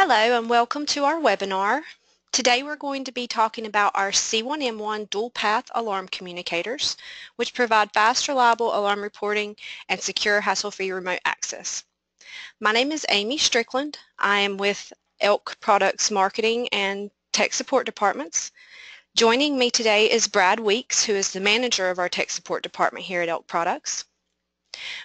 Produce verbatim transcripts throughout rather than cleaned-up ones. Hello and welcome to our webinar. Today we're going to be talking about our C one M one Dual Path Alarm Communicators, which provide fast, reliable alarm reporting and secure, hassle-free remote access. My name is Amy Strickland. I am with Elk Products Marketing and Tech Support Departments. Joining me today is Brad Weeks, who is the manager of our Tech Support Department here at Elk Products.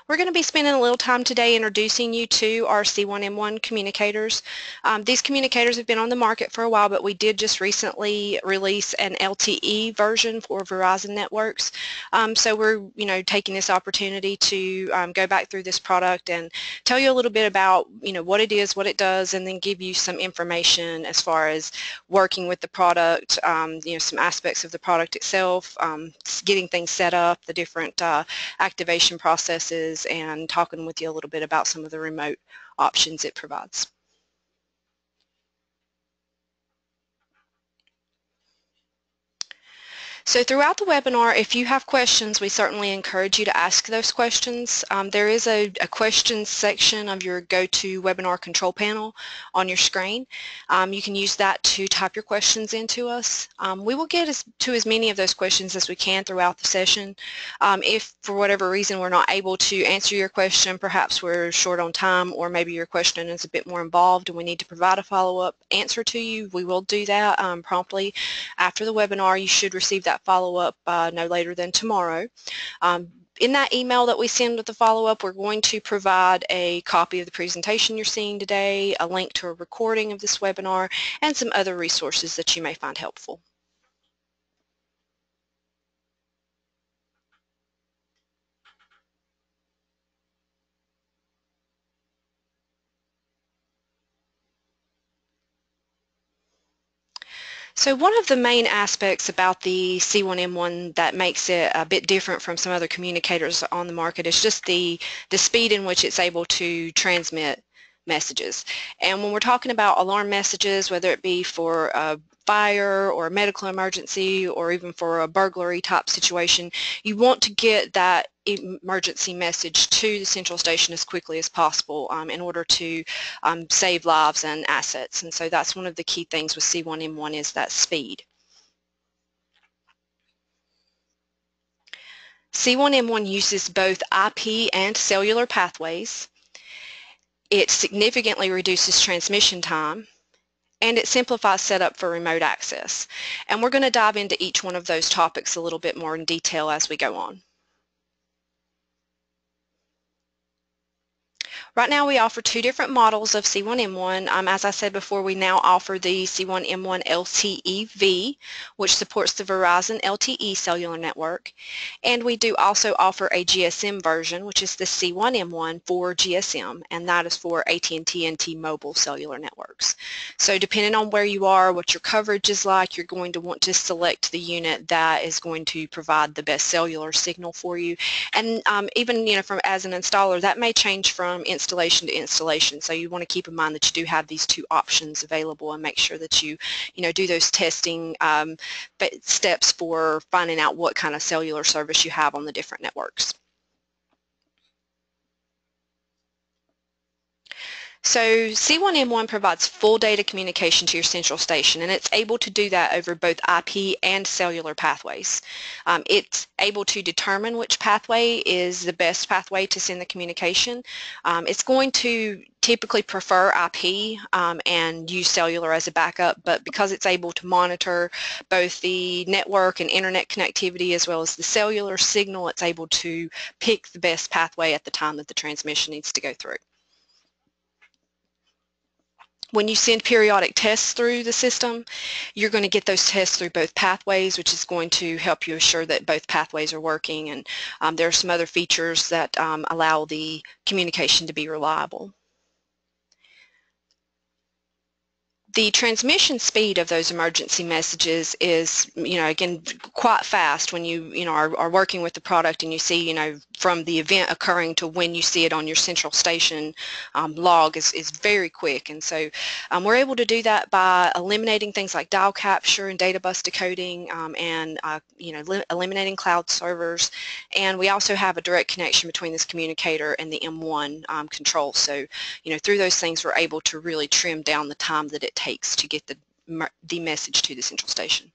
We're going to be spending a little time today introducing you to our C one M one communicators. Um, these communicators have been on the market for a while, but we did just recently release an L T E version for Verizon networks. Um, so we're, you know, taking this opportunity to um, go back through this product and tell you a little bit about, you know, what it is, what it does, and then give you some information as far as working with the product, um, you know, some aspects of the product itself, um, getting things set up, the different uh, activation processes, and talking with you a little bit about some of the remote options it provides. So throughout the webinar, if you have questions, we certainly encourage you to ask those questions. Um, there is a, a questions section of your GoToWebinar control panel on your screen. Um, you can use that to type your questions into us. Um, we will get as, to as many of those questions as we can throughout the session. Um, if for whatever reason we're not able to answer your question, perhaps we're short on time, or maybe your question is a bit more involved and we need to provide a follow-up answer to you, we will do that um, promptly after the webinar. You should receive that follow-up uh, no later than tomorrow. Um, in that email that we send with the follow-up, we're going to provide a copy of the presentation you're seeing today, a link to a recording of this webinar, and some other resources that you may find helpful. So one of the main aspects about the C one M one that makes it a bit different from some other communicators on the market is just the, the speed in which it's able to transmit messages. And when we're talking about alarm messages, whether it be for a fire or a medical emergency or even for a burglary type situation, you want to get that emergency message to the central station as quickly as possible um, in order to um, save lives and assets. And so that's one of the key things with C one M one is that speed. C one M one uses both I P and cellular pathways. It significantly reduces transmission time, and it simplifies setup for remote access. And we're going to dive into each one of those topics a little bit more in detail as we go on. Right now we offer two different models of C one M one. Um, as I said before, we now offer the C one M one L T E V, which supports the Verizon L T E cellular network. And we do also offer a G S M version, which is the C one M one for G S M, and that is for A T and T and T-Mobile cellular networks. So depending on where you are, what your coverage is like, you're going to want to select the unit that is going to provide the best cellular signal for you. And um, even, you know, from as an installer, that may change from installation installation to installation, so you want to keep in mind that you do have these two options available and make sure that you you know do those testing um, steps for finding out what kind of cellular service you have on the different networks. So C one M one provides full data communication to your central station, and it's able to do that over both I P and cellular pathways. Um, it's able to determine which pathway is the best pathway to send the communication. Um, it's going to typically prefer I P um, and use cellular as a backup, but because it's able to monitor both the network and internet connectivity as well as the cellular signal, it's able to pick the best pathway at the time that the transmission needs to go through. When you send periodic tests through the system, you're going to get those tests through both pathways, which is going to help you assure that both pathways are working. And um, there are some other features that um, allow the communication to be reliable. The transmission speed of those emergency messages is, you know, again, quite fast when you, you know, are, are working with the product and you see, you know, from the event occurring to when you see it on your central station um, log is, is very quick. And so um, we're able to do that by eliminating things like dial capture and data bus decoding um, and uh, you know, eliminating cloud servers. And we also have a direct connection between this communicator and the M one um, control. So you know, through those things, we're able to really trim down the time that it takes to get the, the message to the central station.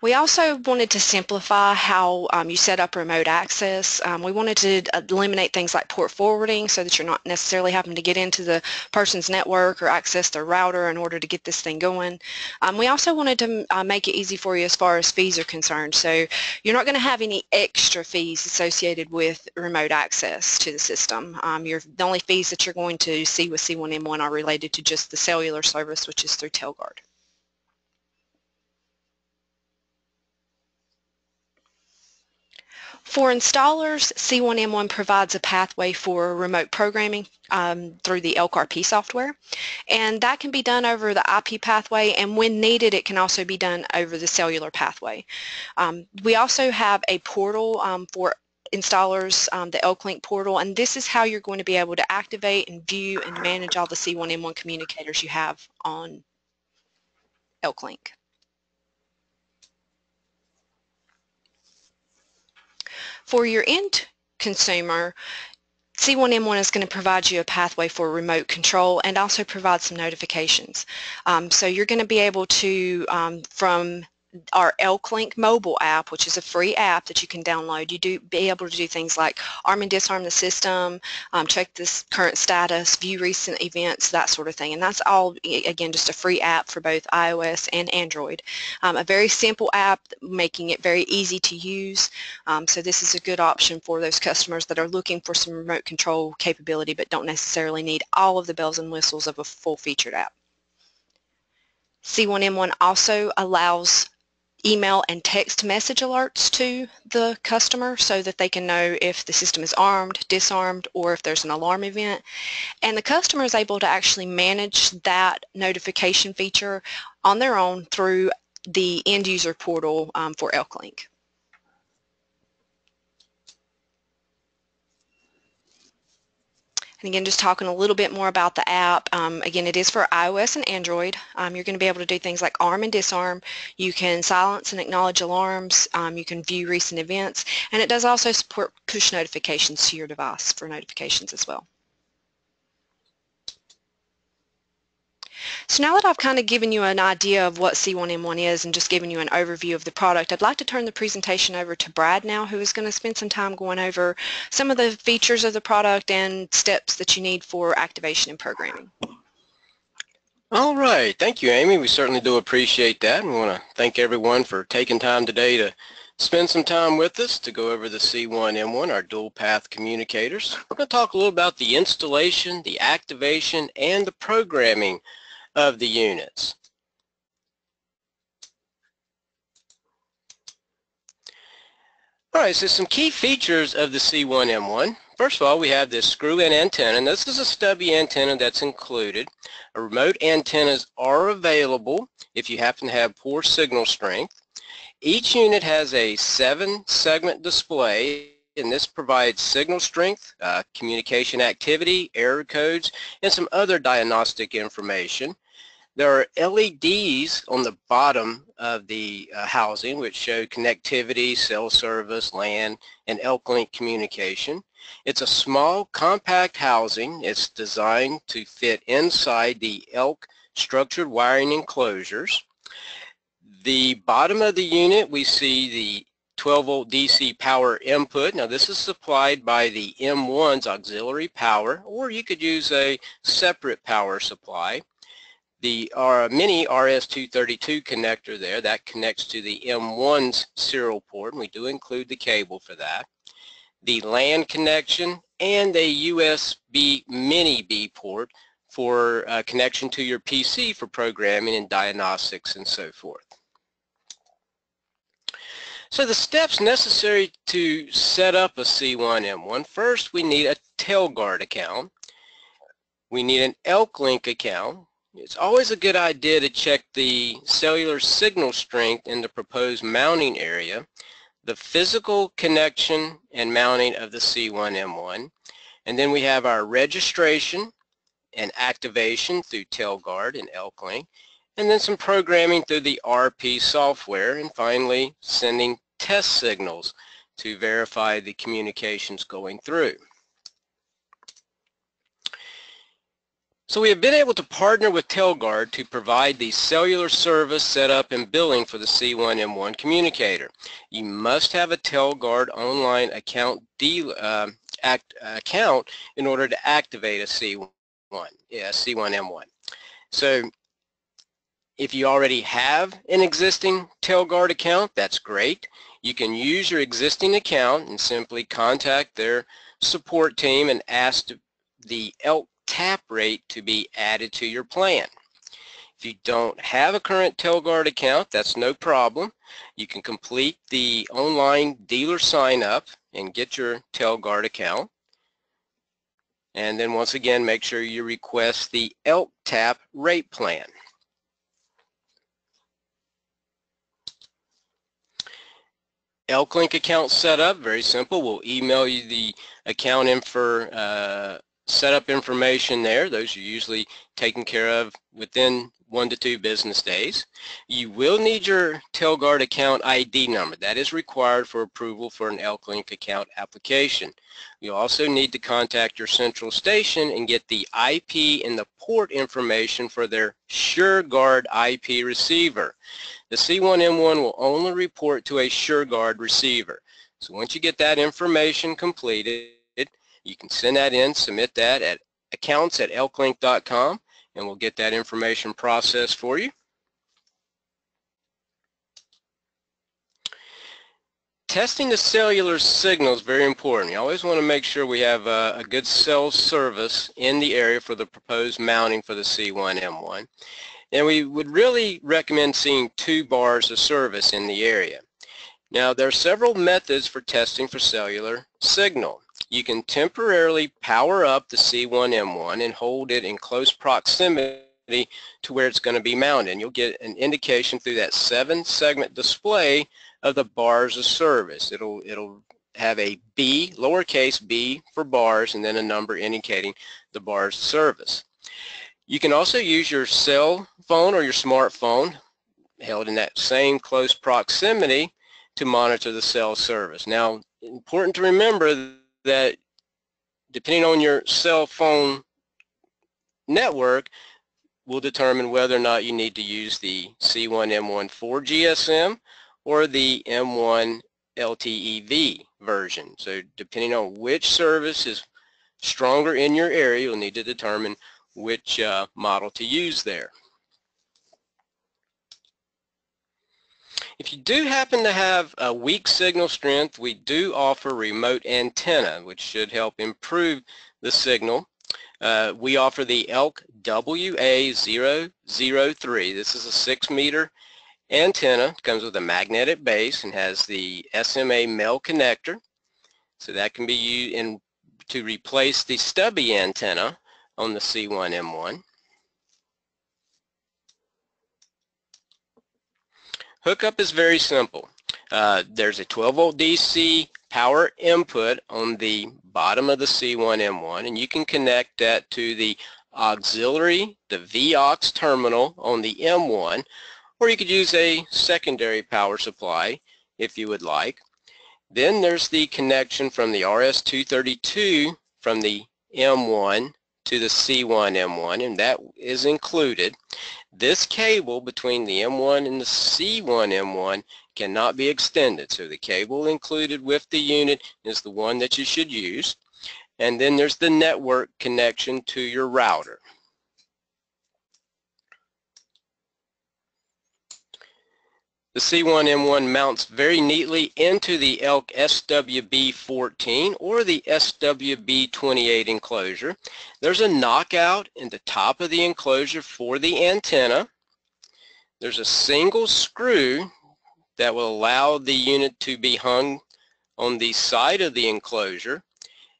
We also wanted to simplify how um, you set up remote access. Um, we wanted to eliminate things like port forwarding so that you're not necessarily having to get into the person's network or access their router in order to get this thing going. Um, we also wanted to uh, make it easy for you as far as fees are concerned. So you're not going to have any extra fees associated with remote access to the system. Um, you're, the only fees that you're going to see with C one M one are related to just the cellular service, which is through Telguard. For installers, C one M one provides a pathway for remote programming um, through the ElkRP software, and that can be done over the I P pathway, and when needed it can also be done over the cellular pathway. Um, we also have a portal um, for installers, um, the ElkLink portal, and this is how you're going to be able to activate and view and manage all the C one M one communicators you have on ElkLink. For your end consumer, C one M one is going to provide you a pathway for remote control and also provide some notifications. Um, so you're going to be able to, um, from our ElkLink mobile app, which is a free app that you can download, you do be able to do things like arm and disarm the system, um, check this current status, view recent events, that sort of thing. And that's all, again, just a free app for both iOS and Android. Um, a very simple app, making it very easy to use. Um, so this is a good option for those customers that are looking for some remote control capability but don't necessarily need all of the bells and whistles of a full-featured app. C one M one also allows email and text message alerts to the customer so that they can know if the system is armed, disarmed, or if there's an alarm event. And the customer is able to actually manage that notification feature on their own through the end user portal um, for ElkLink. And again, just talking a little bit more about the app, um, again, it is for iOS and Android. Um, you're going to be able to do things like arm and disarm. You can silence and acknowledge alarms. Um, you can view recent events. And it does also support push notifications to your device for notifications as well. So now that I've kind of given you an idea of what C one M one is and just given you an overview of the product, I'd like to turn the presentation over to Brad now, who is going to spend some time going over some of the features of the product and steps that you need for activation and programming. All right. Thank you, Amy. We certainly do appreciate that. And we want to thank everyone for taking time today to spend some time with us to go over the C one M one, our dual path communicators. We're going to talk a little about the installation, the activation, and the programming of the units. All right, so some key features of the C one M one. First of all, we have this screw-in antenna, and this is a stubby antenna that's included. Remote antennas are available if you happen to have poor signal strength. Each unit has a seven-segment display, and this provides signal strength, uh, communication activity, error codes, and some other diagnostic information. There are L E Ds on the bottom of the uh, housing which show connectivity, cell service, LAN, and ElkLink communication. It's a small, compact housing. It's designed to fit inside the Elk structured wiring enclosures. The bottom of the unit, we see the twelve volt D C power input. Now this is supplied by the M one's auxiliary power, or you could use a separate power supply. The uh, mini R S two thirty-two connector there, that connects to the M one's serial port, and we do include the cable for that. The LAN connection and a U S B mini B port for uh, connection to your P C for programming and diagnostics and so forth. So the steps necessary to set up a C one M one, first we need a Telguard account, we need an ElkLink account, It's always a good idea to check the cellular signal strength in the proposed mounting area, the physical connection and mounting of the C one M one, and then we have our registration and activation through Telguard and ElkLink, and then some programming through the R P software, and finally sending test signals to verify the communications going through. So we have been able to partner with Telguard to provide the cellular service setup and billing for the C one M one communicator. You must have a Telguard online account, de uh, act, uh, account in order to activate a C one, yeah, C one M one. So if you already have an existing Telguard account, that's great. You can use your existing account and simply contact their support team and ask the ELK tap rate to be added to your plan. If you don't have a current Telguard account, that's no problem. You can complete the online dealer sign up and get your Telguard account. And then once again, make sure you request the ELKTAP rate plan. ElkLink account setup, very simple. We'll email you the account info uh, setup information there. Those are usually taken care of within one to two business days. You will need your Telguard account I D number. That is required for approval for an ElkLink account application. You also need to contact your central station and get the I P and the port information for their SureGuard I P receiver. The C one M one will only report to a SureGuard receiver. So once you get that information completed, you can send that in, submit that at accounts at elklink dot com, and we'll get that information processed for you. Testing the cellular signal is very important. You always want to make sure we have a, a good cell service in the area for the proposed mounting for the C one M one. And we would really recommend seeing two bars of service in the area. Now, there are several methods for testing for cellular signal. You can temporarily power up the C one M one and hold it in close proximity to where it's going to be mounted. And you'll get an indication through that seven segment display of the bars of service. It'll, it'll have a B, lowercase b for bars, and then a number indicating the bars of service. You can also use your cell phone or your smartphone held in that same close proximity to monitor the cell service. Now, important to remember that depending on your cell phone network will determine whether or not you need to use the C one M one for G S M or the M one L T E V version. So depending on which service is stronger in your area, you'll need to determine which uh, model to use there. If you do happen to have a weak signal strength, we do offer remote antenna, which should help improve the signal. Uh, we offer the ELK W A zero zero three. This is a six meter antenna. It comes with a magnetic base and has the S M A MEL connector. So that can be used in, to replace the stubby antenna on the C one M one. Hookup is very simple. Uh, there's a twelve volt D C power input on the bottom of the C one M one, and you can connect that to the auxiliary, the V aux terminal on the M one, or you could use a secondary power supply if you would like. Then there's the connection from the R S two thirty-two from the M one to the C one M one, and that is included. This cable between the M one and the C one M one cannot be extended, so the cable included with the unit is the one that you should use. And then there's the network connection to your router. The C one M one mounts very neatly into the ELK S W B fourteen or the S W B twenty-eight enclosure. There's a knockout in the top of the enclosure for the antenna. There's a single screw that will allow the unit to be hung on the side of the enclosure.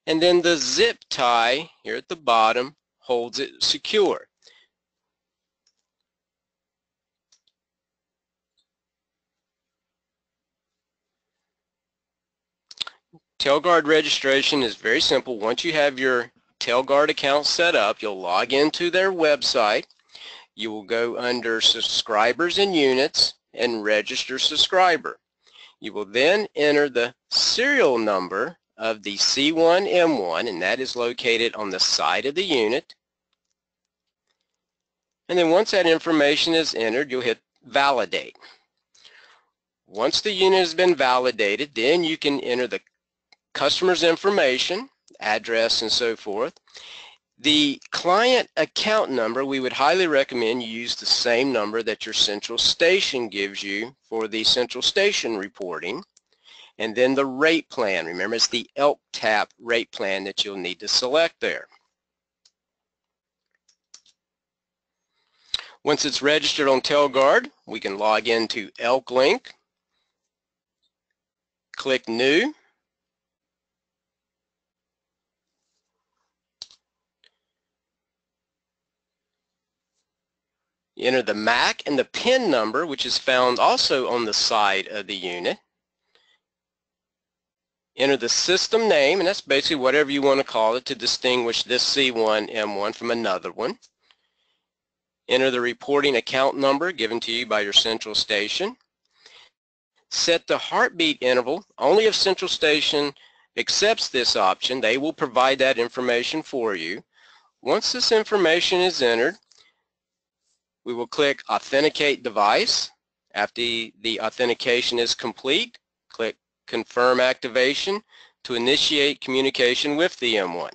And then the zip tie here at the bottom holds it secure. Telguard registration is very simple. Once you have your Telguard account set up, you'll log into their website. You will go under subscribers and units and register subscriber. You will then enter the serial number of the C one M one, and that is located on the side of the unit. And then once that information is entered, you'll hit validate. Once the unit has been validated, then you can enter the customer's information, address and so forth. The client account number, we would highly recommend you use the same number that your central station gives you for the central station reporting. And then the rate plan, remember it's the ELKTAP rate plan that you'll need to select there. Once it's registered on Telguard, we can log into ElkLink, click New, enter the M A C and the P I N number, which is found also on the side of the unit. Enter the system name, and that's basically whatever you want to call it to distinguish this C one M one from another one. Enter the reporting account number given to you by your central station. Set the heartbeat interval. Only if central station accepts this option, they will provide that information for you. Once this information is entered, we will click Authenticate Device. After the authentication is complete, click Confirm Activation to initiate communication with the M one.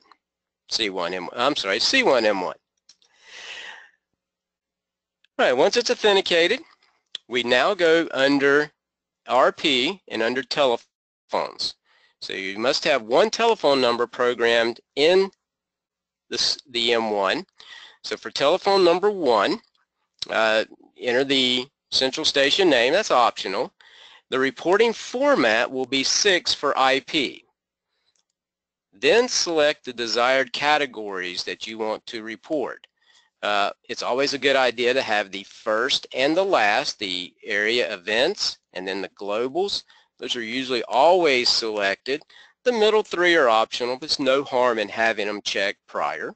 C one M one, I'm sorry, C one M one. All right, once it's authenticated, we now go under R P and under telephones. So you must have one telephone number programmed in the, the M one. So for telephone number one, Uh, enter the central station name, that's optional. The reporting format will be six for I P. Then select the desired categories that you want to report. Uh, it's always a good idea to have the first and the last, the area events, and then the globals. Those are usually always selected. The middle three are optional, but it's no harm in having them checked prior.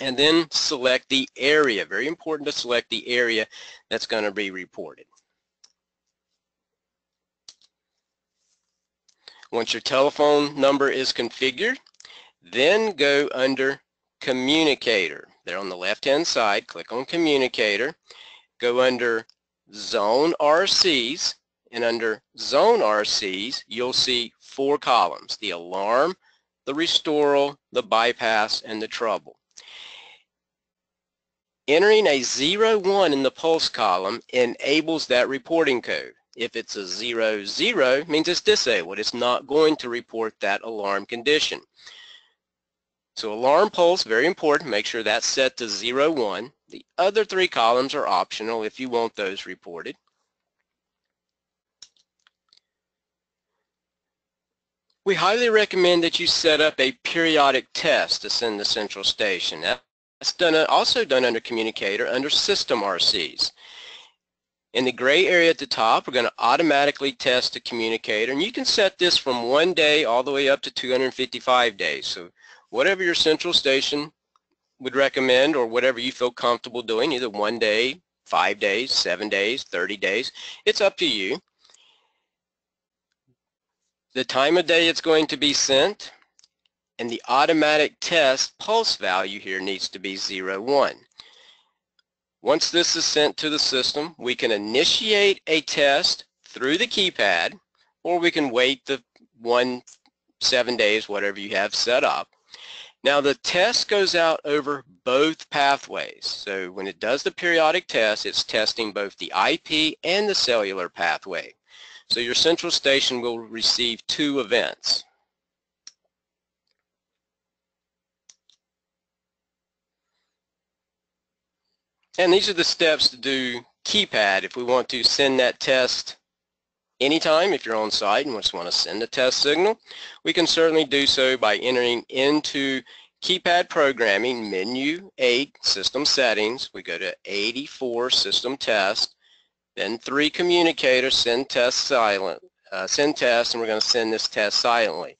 And then select the area. Very important to select the area that's going to be reported. Once your telephone number is configured, then go under Communicator. There on the left-hand side, click on Communicator. Go under Zone R Cs, and under Zone R Cs, you'll see four columns: the alarm, the restoral, the bypass, and the trouble. Entering a zero one in the pulse column enables that reporting code. If it's a zero zero, it means it's disabled. It's not going to report that alarm condition. So alarm pulse, very important. Make sure that's set to zero one. The other three columns are optional if you want those reported. We highly recommend that you set up a periodic test to send the central station. That That's done, also done under Communicator, under System R Cs. In the gray area at the top, we're going to automatically test the Communicator, and you can set this from one day all the way up to two hundred fifty-five days. So whatever your central station would recommend or whatever you feel comfortable doing, either one day, five days, seven days, thirty days, it's up to you. The time of day it's going to be sent, and the automatic test pulse value here needs to be zero one. Once this is sent to the system, we can initiate a test through the keypad, or we can wait the one, seven days, whatever you have set up. Now the test goes out over both pathways. So when it does the periodic test, it's testing both the I P and the cellular pathway. So your central station will receive two events. And these are the steps to do keypad if we want to send that test anytime. If you're on site and just want to send a test signal, we can certainly do so by entering into keypad programming, menu eight, system settings. We go to eighty-four, system test, then three, communicator, send test silent, uh, send test, and we're going to send this test silently.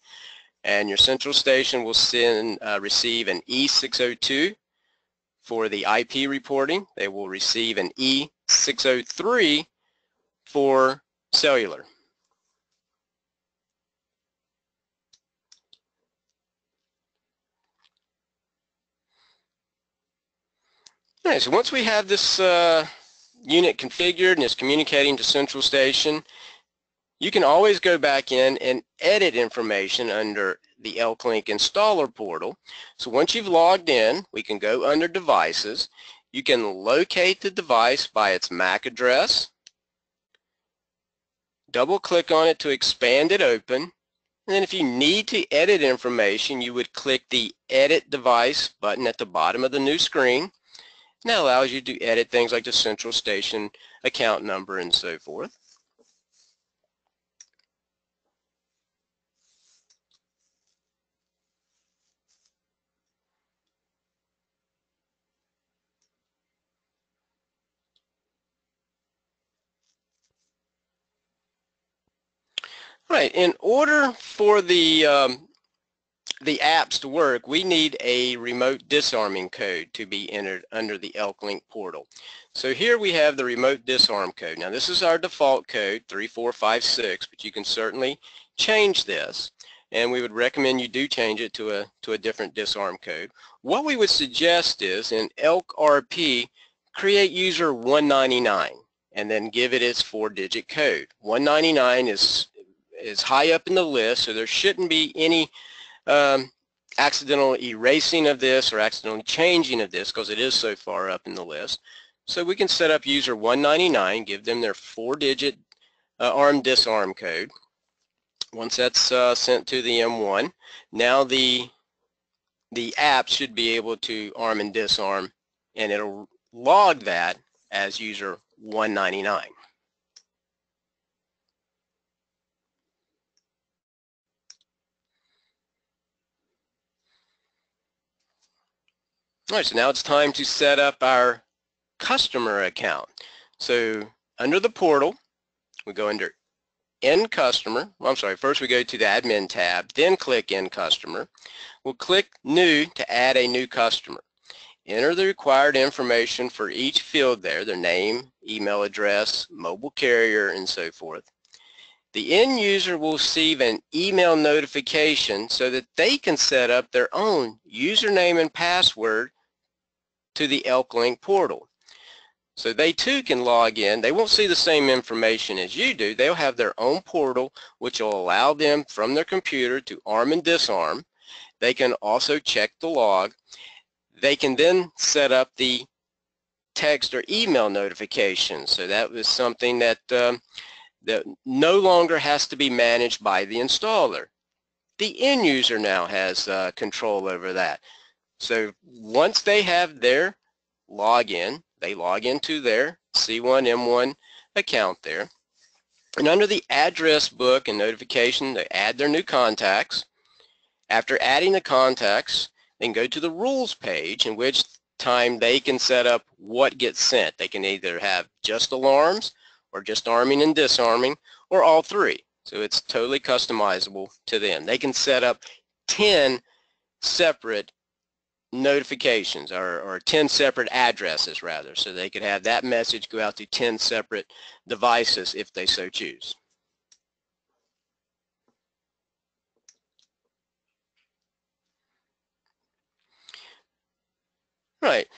And your central station will send, uh, receive an E six oh two for the I P reporting. They will receive an E six oh three for cellular. Right, so once we have this uh, unit configured and it's communicating to central station, you can always go back in and edit information under the ElkLink installer portal. So once you've logged in, we can go under devices. You can locate the device by its M A C address, double click on it to expand it open, and then if you need to edit information, you would click the Edit Device button at the bottom of the new screen. And that allows you to edit things like the central station account number and so forth. All right, in order for the um, the apps to work, we need a remote disarming code to be entered under the ElkLink portal. So here we have the remote disarm code. Now this is our default code, three four five six, but you can certainly change this, and we would recommend you do change it to a to a different disarm code. What we would suggest is in ElkRP, create user one ninety-nine and then give it its four digit code. one ninety-nine is is high up in the list, so there shouldn't be any Um, accidental erasing of this or accidental changing of this because it is so far up in the list. So we can set up user one ninety-nine, give them their four digit uh, arm disarm code. Once that's uh, sent to the M one, now the the app should be able to arm and disarm, and it'll log that as user one ninety-nine. All right, so now it's time to set up our customer account. So under the portal, we go under End Customer. Well, I'm sorry, first we go to the Admin tab, then click End Customer. We'll click New to add a new customer. Enter the required information for each field there, their name, email address, mobile carrier, and so forth. The end user will receive an email notification so that they can set up their own username and password to the ElkLink portal. So they too can log in. They won't see the same information as you do. They'll have their own portal which will allow them from their computer to arm and disarm. They can also check the log. They can then set up the text or email notification. So that was something that um, that no longer has to be managed by the installer. The end user now has uh, control over that. So once they have their login, they log into their C one M one account there. And under the address book and notification, they add their new contacts. After adding the contacts, they can go to the rules page, in which time they can set up what gets sent. They can either have just alarms, or just arming and disarming, or all three. So it's totally customizable to them. They can set up ten separate notifications, or, or ten separate addresses rather, so they could have that message go out to ten separate devices if they so choose. Right.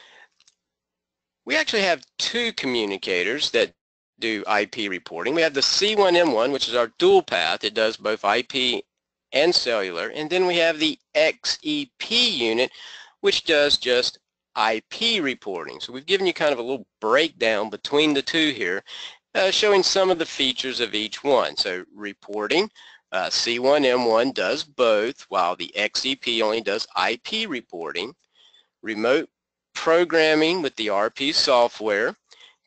We actually have two communicators that do I P reporting. We have the C one M one, which is our dual path. It does both I P and cellular. And then we have the X E P unit, which does just I P reporting. So we've given you kind of a little breakdown between the two here, uh, showing some of the features of each one. So reporting, uh, C one M one does both, while the X E P only does I P reporting. Remote programming with the R P software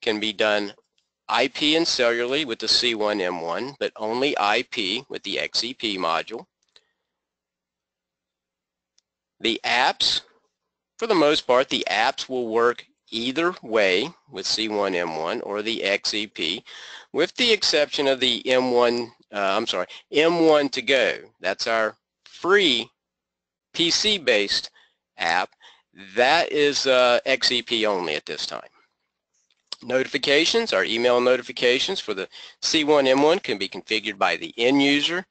can be done I P and cellularly with the C one M one, but only I P with the X E P module. The apps, for the most part, the apps will work either way with C one M one or the X E P, with the exception of the M one uh, I'm sorry, M one to Go. That's our free P C-based app. That is uh, X E P only at this time. Notifications, our email notifications for the C one M one can be configured by the end user.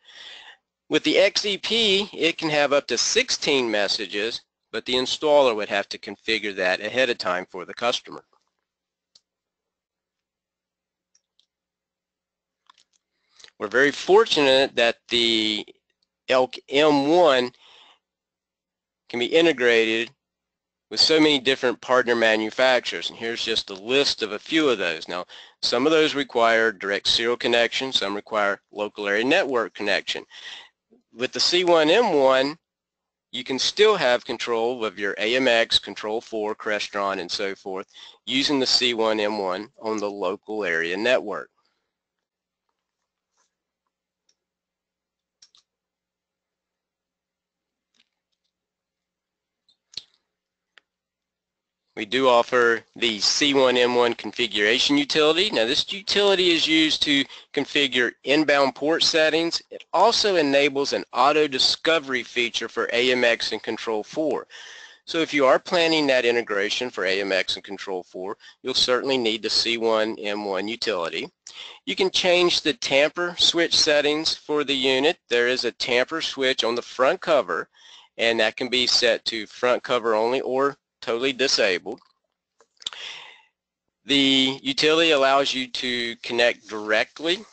With the X E P, it can have up to sixteen messages, but the installer would have to configure that ahead of time for the customer. We're very fortunate that the Elk M one can be integrated with so many different partner manufacturers, and here's just a list of a few of those. Now, some of those require direct serial connection, some require local area network connection. With the C one M one, you can still have control of your A M X, Control four, Crestron, and so forth using the C one M one on the local area network. We do offer the C one M one configuration utility. Now, this utility is used to configure inbound port settings. It also enables an auto discovery feature for A M X and Control four. So if you are planning that integration for A M X and Control four, you'll certainly need the C one M one utility. You can change the tamper switch settings for the unit. There is a tamper switch on the front cover, and that can be set to front cover only or totally disabled. The utility allows you to connect directly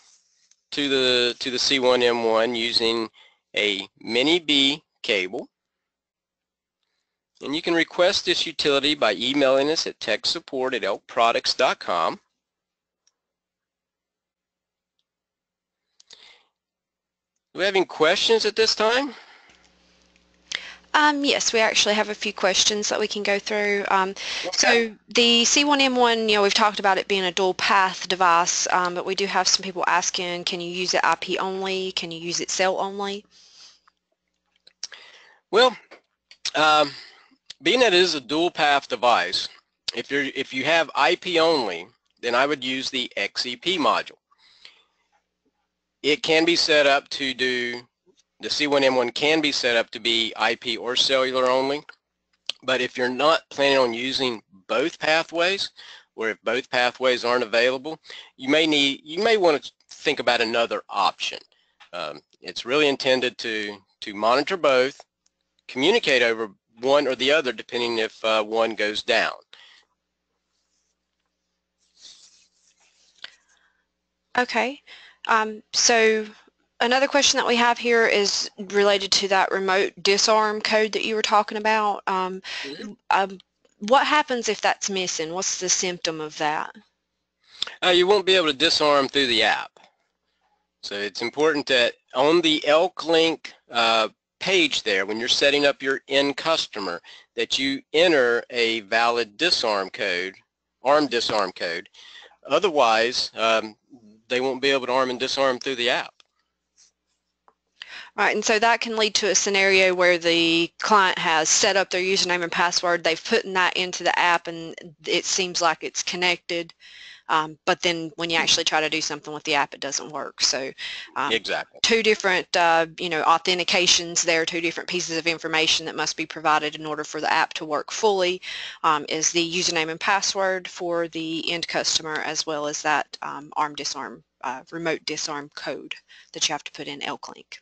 to the to the C one M one using a mini B cable, and you can request this utility by emailing us at tech support at elk products dot com. Do we have any questions at this time? Um, yes, we actually have a few questions that we can go through. Um, okay. So the C one M one, you know, we've talked about it being a dual path device, um, but we do have some people asking, can you use it I P only? Can you use it cell only? Well, um, being that it is a dual path device, if you're if you have I P only, then I would use the X E P module. It can be set up to do. The C one M one can be set up to be I P or cellular only, but if you're not planning on using both pathways, or if both pathways aren't available, you may need you may want to think about another option. Um, it's really intended to to monitor both, communicate over one or the other, depending if uh, one goes down. Okay, um, so. Another question that we have here is related to that remote disarm code that you were talking about. Um, mm-hmm. um, what happens if that's missing? What's the symptom of that? Uh, you won't be able to disarm through the app. So it's important that on the ElkLink uh, page there, when you're setting up your end customer, that you enter a valid disarm code, arm disarm code. Otherwise, um, they won't be able to arm and disarm through the app. Right, and so that can lead to a scenario where the client has set up their username and password, they've put that into the app, and it seems like it's connected, um, but then when you actually try to do something with the app, it doesn't work. So um, exactly. Two different uh, you know, authentications there, two different pieces of information that must be provided in order for the app to work fully, um, is the username and password for the end customer, as well as that um, arm disarm, uh, remote disarm code that you have to put in ElkLink.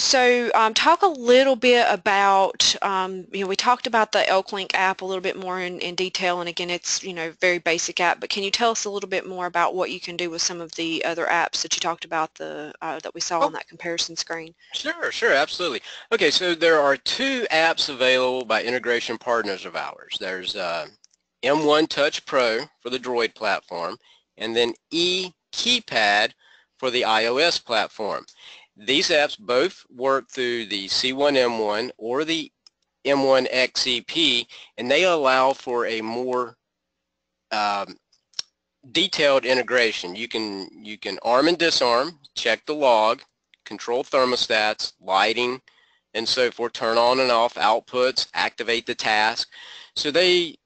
So um, talk a little bit about, um, you know, we talked about the ElkLink app a little bit more in, in detail, and again, it's, you know, very basic app, but can you tell us a little bit more about what you can do with some of the other apps that you talked about the uh, that we saw oh. on that comparison screen? Sure, sure, absolutely. Okay, so there are two apps available by integration partners of ours. There's uh, M one Touch Pro for the Droid platform, and then eKeypad for the iOS platform. These apps both work through the C one M one or the M one X E P, and they allow for a more um, detailed integration. You can you can arm and disarm, check the log, control thermostats, lighting, and so forth. Turn on and off outputs, activate the task. So they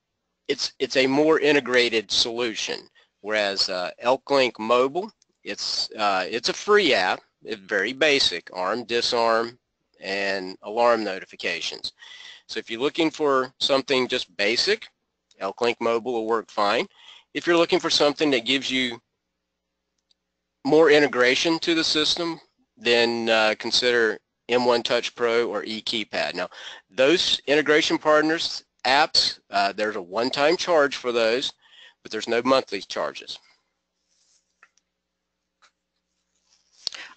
it's it's a more integrated solution Whereas uh, ElkLink Mobile, it's uh, it's a free app. It's very basic: arm, disarm, and alarm notifications. So if you're looking for something just basic, ElkLink Mobile will work fine. If you're looking for something that gives you more integration to the system, then uh, consider M one Touch Pro or eKeypad. Now, those integration partners apps, uh, there's a one-time charge for those, but there's no monthly charges.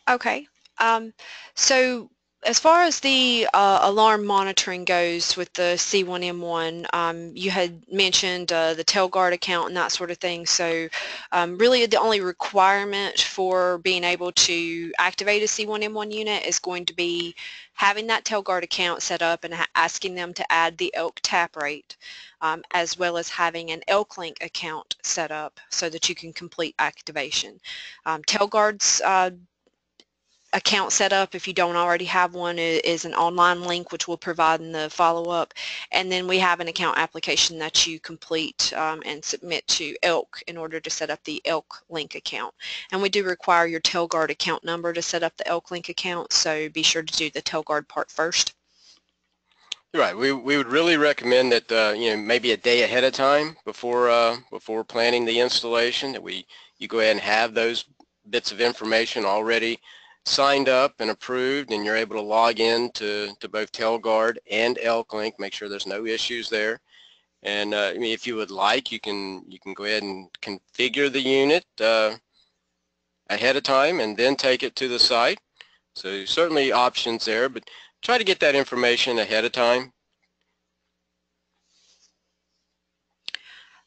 Okay. Um, so as far as the uh, alarm monitoring goes with the C one M one, um, you had mentioned uh, the Telguard account and that sort of thing. So um, really the only requirement for being able to activate a C one M one unit is going to be having that Telguard account set up and asking them to add the ELKTAP rate, um, as well as having an ElkLink account set up so that you can complete activation. Um, Telguard's uh, account setup, if you don't already have one, is an online link which we'll provide in the follow-up, and then we have an account application that you complete um, and submit to ELK in order to set up the ElkLink account. And we do require your Telguard account number to set up the ElkLink account, so be sure to do the Telguard part first. Right. We we would really recommend that uh, you know, maybe a day ahead of time before uh, before planning the installation, that we you go ahead and have those bits of information already signed up and approved, and you're able to log in to, to both Telguard and ElkLink, make sure there's no issues there. And uh, I mean, if you would like, you can you can go ahead and configure the unit uh, ahead of time and then take it to the site. So certainly options there, but try to get that information ahead of time.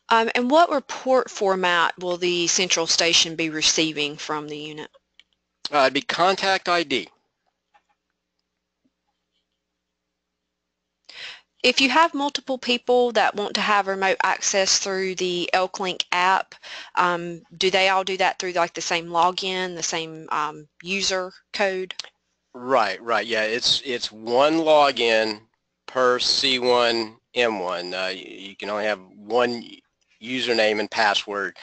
Um, and what report format will the central station be receiving from the unit? Uh, it'd be Contact I D. If you have multiple people that want to have remote access through the ElkLink app, um, do they all do that through like the same login, the same um, user code? Right, right. Yeah, it's it's one login per C one M one. Uh, you can only have one username and password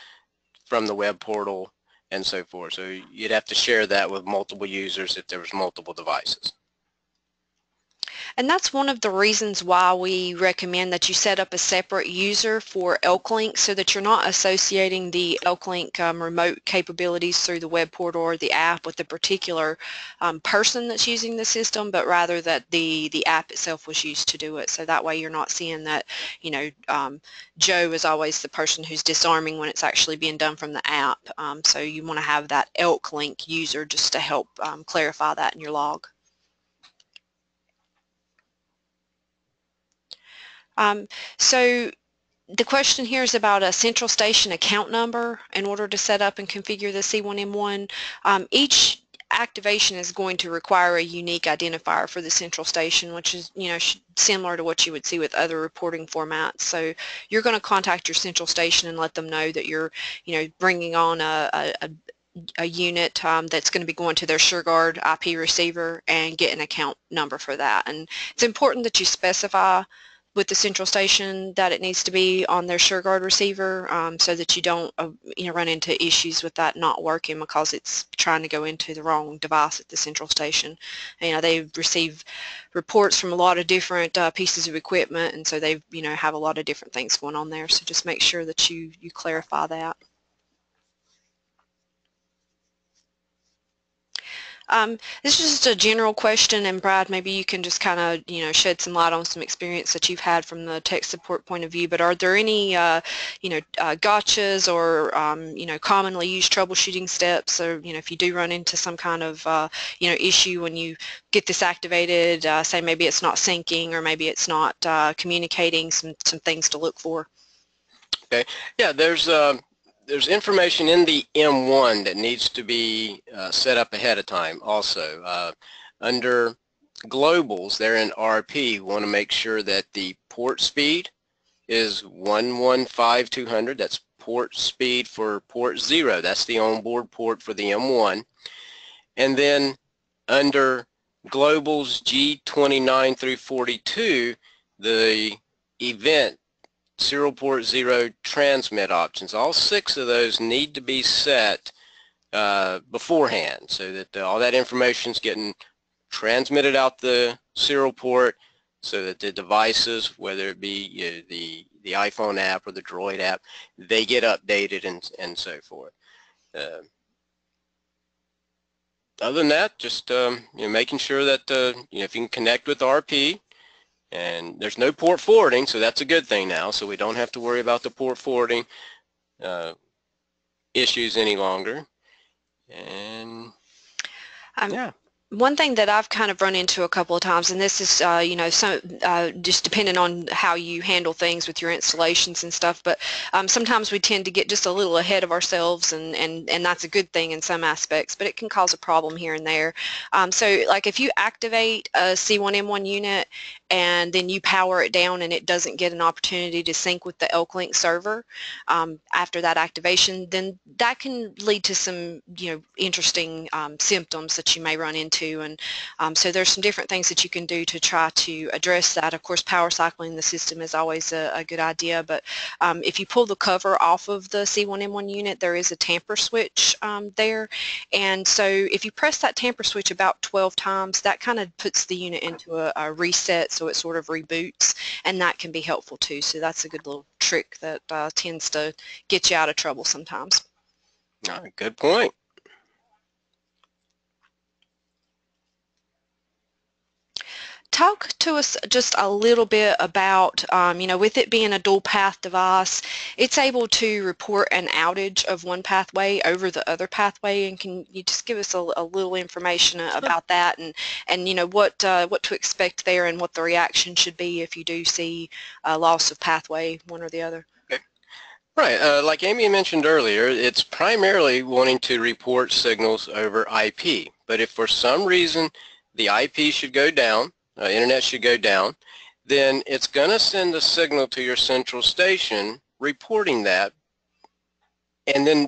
from the web portal and so forth. So you'd have to share that with multiple users if there was multiple devices. And that's one of the reasons why we recommend that you set up a separate user for ElkLink, so that you're not associating the ElkLink um, remote capabilities through the web portal or the app with the particular um, person that's using the system, but rather that the, the app itself was used to do it. So that way you're not seeing that, you know, um, Joe is always the person who's disarming when it's actually being done from the app. Um, so you want to have that ElkLink user just to help um, clarify that in your log. Um, so the question here is about a central station account number in order to set up and configure the C one M one. Um, each activation is going to require a unique identifier for the central station, which is, you know, similar to what you would see with other reporting formats. So you're going to contact your central station and let them know that you're, you know, bringing on a, a, a a unit um, that's going to be going to their SureGuard I P receiver, and get an account number for that. And it's important that you specify with the central station that it needs to be on their SureGuard receiver, um, so that you don't uh, you know, run into issues with that not working because it's trying to go into the wrong device at the central station. You know, they receive reports from a lot of different uh, pieces of equipment, and so they, you know, have a lot of different things going on there. So just make sure that you you clarify that. Um, this is just a general question, and Brad, maybe you can just kind of, you know, shed some light on some experience that you've had from the tech support point of view. But are there any, uh, you know, uh, gotchas or, um, you know, commonly used troubleshooting steps, or, you know, if you do run into some kind of, uh, you know, issue when you get this activated, uh, say maybe it's not syncing or maybe it's not uh, communicating, some, some things to look for? Okay. Yeah, there's... Uh... There's information in the M one that needs to be uh, set up ahead of time also. Uh, under globals, there in R P, you want to make sure that the port speed is one one five two hundred. That's port speed for port zero. That's the onboard port for the M one. And then under globals G twenty-nine through forty-two, the event serial port zero transmit options. All six of those need to be set uh, beforehand so that all that information is getting transmitted out the serial port so that the devices, whether it be you know, the, the iPhone app or the Droid app, they get updated and, and so forth. Uh, other than that, just um, you know, making sure that uh, you know, if you can connect with R P, and there's no port forwarding, so that's a good thing now, so we don't have to worry about the port forwarding uh, issues any longer. And um, yeah. One thing that I've kind of run into a couple of times, and this is, uh, you know, some, uh, just depending on how you handle things with your installations and stuff, but um, sometimes we tend to get just a little ahead of ourselves, and, and, and that's a good thing in some aspects, but it can cause a problem here and there. Um, so, like, if you activate a C one M one unit and then you power it down and it doesn't get an opportunity to sync with the ElkLink server um, after that activation, then that can lead to some, you know, interesting um, symptoms that you may run into. And um, so there's some different things that you can do to try to address that. Of course, power cycling the system is always a, a good idea, but um, if you pull the cover off of the C one M one unit, there is a tamper switch um, there. And so if you press that tamper switch about twelve times, that kind of puts the unit into a, a reset, so it sort of reboots, and that can be helpful too. So that's a good little trick that uh, tends to get you out of trouble sometimes. All right, good point. Talk to us just a little bit about, um, you know, with it being a dual path device, it's able to report an outage of one pathway over the other pathway, and can you just give us a, a little information about that, and, and you know, what, uh, what to expect there and what the reaction should be if you do see a loss of pathway, one or the other? Okay. Right. Uh, like Amy mentioned earlier, it's primarily wanting to report signals over I P, but if for some reason the I P should go down, Uh, internet should go down, then it's going to send a signal to your central station reporting that, and then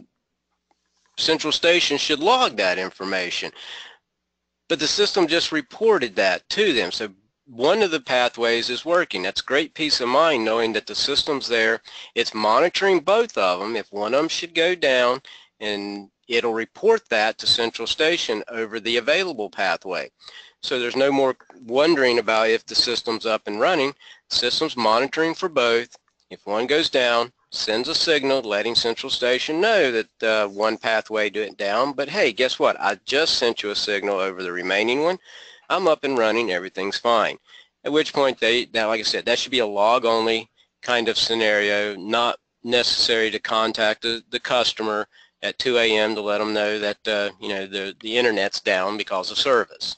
central station should log that information. But the system just reported that to them, so one of the pathways is working. That's great peace of mind knowing that the system's there. It's monitoring both of them. If one of them should go down, and it'll report that to central station over the available pathway. So there's no more wondering about if the system's up and running. System's monitoring for both. If one goes down, sends a signal letting central station know that uh, one pathway went down, but hey, guess what? I just sent you a signal over the remaining one. I'm up and running. Everything's fine. At which point, they, now, like I said, that should be a log-only kind of scenario, not necessary to contact the, the customer at two A M to let them know that uh, you know, the, the internet's down because of service.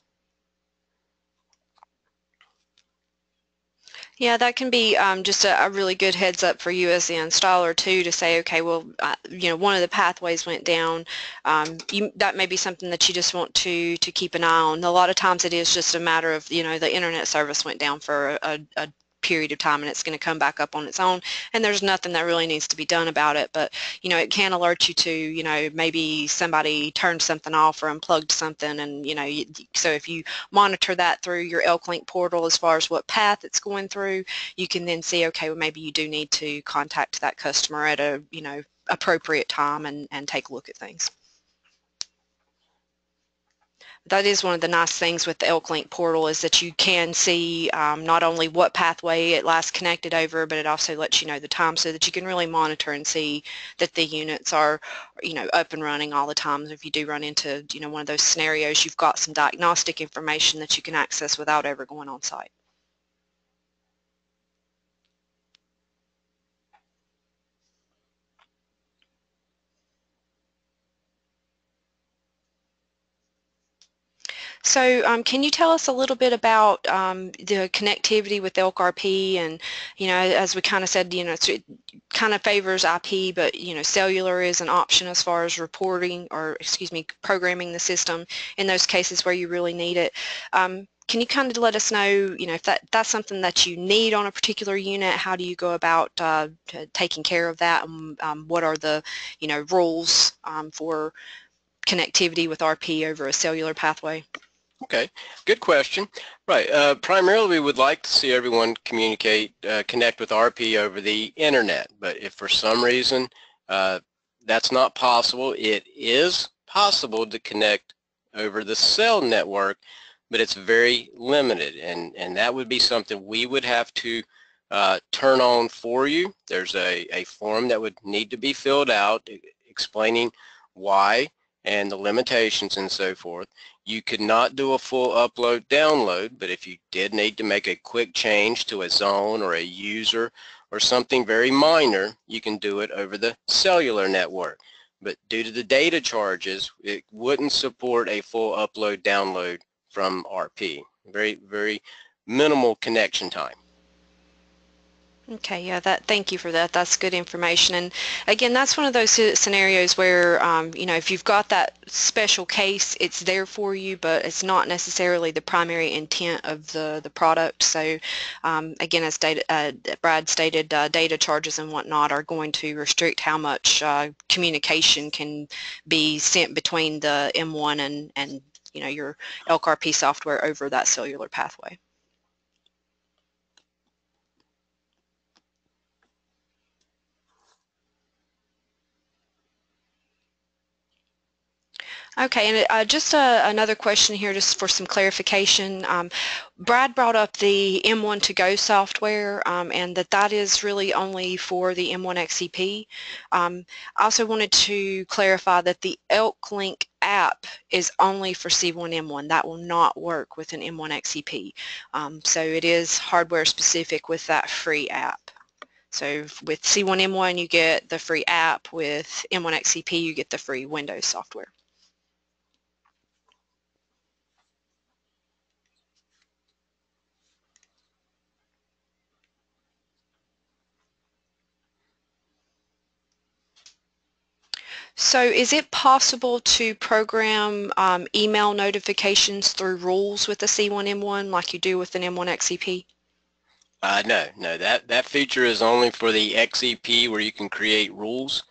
Yeah, that can be um, just a, a really good heads up for you as the installer too, to say, okay, well, uh, you know, one of the pathways went down. Um, you, that may be something that you just want to to keep an eye on. A lot of times it is just a matter of, you know, the internet service went down for a, a period of time, and it's going to come back up on its own, and there's nothing that really needs to be done about it. But, you know, it can alert you to, you know, maybe somebody turned something off or unplugged something, and, you know, you, so if you monitor that through your ElkLink portal as far as what path it's going through, you can then see, okay, well, maybe you do need to contact that customer at a, you know, appropriate time and, and take a look at things. That is one of the nice things with the ElkLink portal, is that you can see um, not only what pathway it last connected over, but it also lets you know the time, so that you can really monitor and see that the units are, you know, up and running all the time. If you do run into, you know, one of those scenarios, you've got some diagnostic information that you can access without ever going on site. So um, can you tell us a little bit about um, the connectivity with ElkRP, and, you know, as we kind of said, you know, it's, it kind of favors I P, but, you know, cellular is an option as far as reporting or, excuse me, programming the system in those cases where you really need it. Um, can you kind of let us know, you know, if that, that's something that you need on a particular unit, how do you go about uh, taking care of that, and um, what are the, you know, rules um, for connectivity with R P over a cellular pathway? Okay, good question. Right, uh, primarily we would like to see everyone communicate, uh, connect with R P over the internet, but if for some reason uh, that's not possible, it is possible to connect over the cell network, but it's very limited, and, and that would be something we would have to uh, turn on for you. There's a, a form that would need to be filled out explaining why and the limitations and so forth. You could not do a full upload download, but if you did need to make a quick change to a zone or a user or something very minor, you can do it over the cellular network. But due to the data charges, it wouldn't support a full upload download from R P. Very, very minimal connection time. Okay, yeah, that, thank you for that. That's good information. And again, that's one of those scenarios where, um, you know, if you've got that special case, it's there for you, but it's not necessarily the primary intent of the, the product. So, um, again, as data, uh, Brad stated, uh, data charges and whatnot are going to restrict how much uh, communication can be sent between the M one and, and you know, your ElkRP software over that cellular pathway. Okay, and uh, just uh, another question here, just for some clarification. Um, Brad brought up the M one to Go software, um, and that that is really only for the M one X E P. Um, I also wanted to clarify that the ElkLink app is only for C one M one. That will not work with an M one X E P. Um, so it is hardware specific with that free app. So with C one M one, you get the free app. With M one X E P, you get the free Windows software. So is it possible to program um, email notifications through rules with the C one M one like you do with an M one X E P? Uh, no, no. That, that feature is only for the X E P where you can create rules.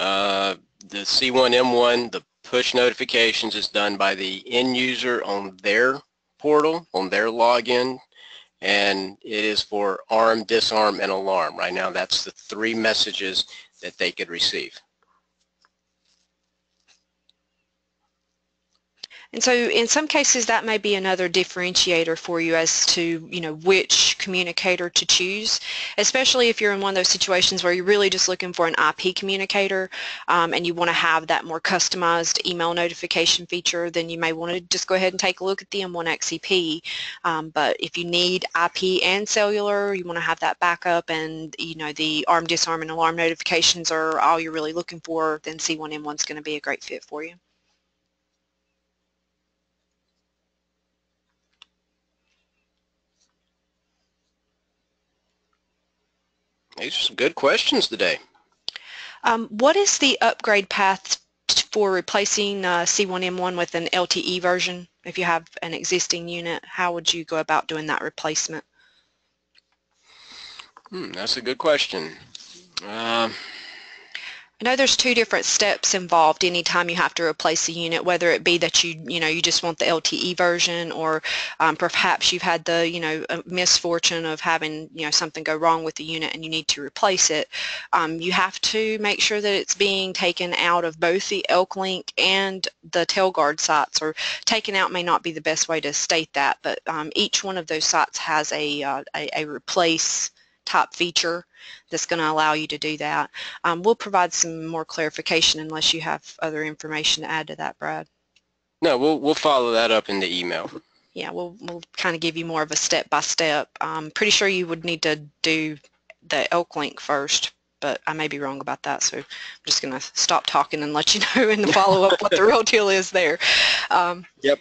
Uh, the C one M one, the push notifications is done by the end user on their portal, on their login, and it is for arm, disarm, and alarm. Right now that's the three messages that they could receive. And so in some cases that may be another differentiator for you as to, you know, which communicator to choose, especially if you're in one of those situations where you're really just looking for an I P communicator um, and you want to have that more customized email notification feature, then you may want to just go ahead and take a look at the M one X E P. Um, but if you need I P and cellular, you want to have that backup and, you know, the arm, disarm, and alarm notifications are all you're really looking for, then C one M one is going to be a great fit for you. These are some good questions today. Um, what is the upgrade path for replacing uh, C one M one with an L T E version? If you have an existing unit, how would you go about doing that replacement? Hmm, that's a good question. Uh, I know there's two different steps involved anytime you have to replace a unit, whether it be that you, you know, you just want the L T E version, or um, perhaps you've had the, you know, misfortune of having, you know, something go wrong with the unit and you need to replace it. Um, you have to make sure that it's being taken out of both the ElkLink and the Telguard sites, or taken out may not be the best way to state that, but um, each one of those sites has a, uh, a, a replace type feature that's going to allow you to do that. Um, we'll provide some more clarification unless you have other information to add to that, Brad. No, we'll, we'll follow that up in the email. Yeah, we'll, we'll kind of give you more of a step-by-step. I'm pretty sure you would need to do the ElkLink first, but I may be wrong about that, so I'm just going to stop talking and let you know in the follow-up what the real deal is there. Um, yep.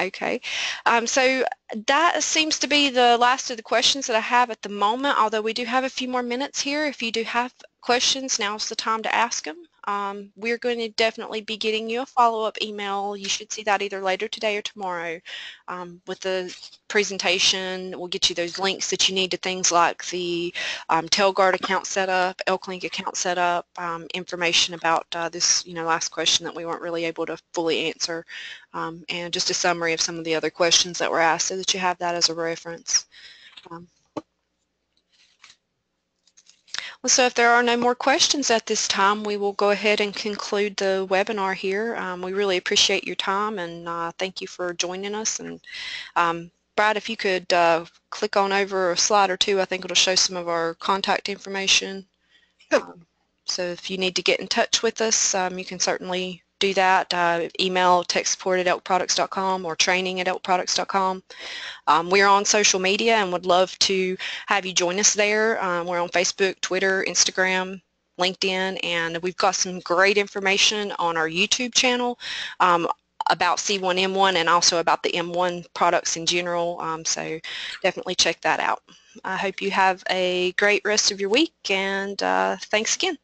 Okay, um, so that seems to be the last of the questions that I have at the moment, although we do have a few more minutes here. If you do have questions, now's the time to ask them. um, we're going to definitely be getting you a follow-up email. You should see that either later today or tomorrow um, with the presentation. We'll get you those links that you need to things like the um, Telguard account setup, ElkLink account setup, um, information about uh, this you know last question that we weren't really able to fully answer, um, and just a summary of some of the other questions that were asked so that you have that as a reference. Um, So if there are no more questions at this time, we will go ahead and conclude the webinar here. Um, we really appreciate your time, and uh, thank you for joining us. And um, Brad, if you could uh, click on over a slide or two, I think it'll show some of our contact information. Sure. Um, so if you need to get in touch with us, um, you can certainly do that. Uh, email text support at elk products dot com or training at elk products dot com. Um, we're on social media and would love to have you join us there. Um, we're on Facebook, Twitter, Instagram, LinkedIn, and we've got some great information on our YouTube channel um, about C one M one and also about the M one products in general. Um, so definitely check that out. I hope you have a great rest of your week, and uh, thanks again.